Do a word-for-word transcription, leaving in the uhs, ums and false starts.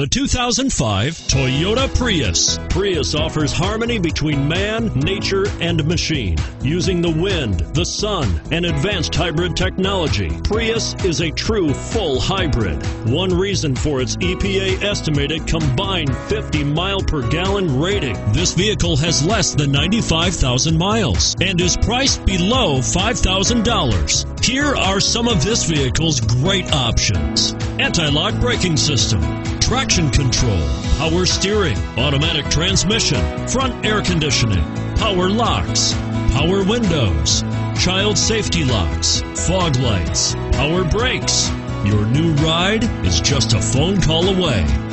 The two thousand five Toyota Prius. Prius offers harmony between man, nature, and machine. Using the wind, the sun, and advanced hybrid technology, Prius is a true full hybrid. One reason for its E P A estimated combined fifty mile per gallon rating. This vehicle has less than ninety-five thousand miles and is priced below five thousand dollars. Here are some of this vehicle's great options: anti-lock braking system, traction control, power steering, automatic transmission, front air conditioning, power locks, power windows, child safety locks, fog lights, power brakes. Your new ride is just a phone call away.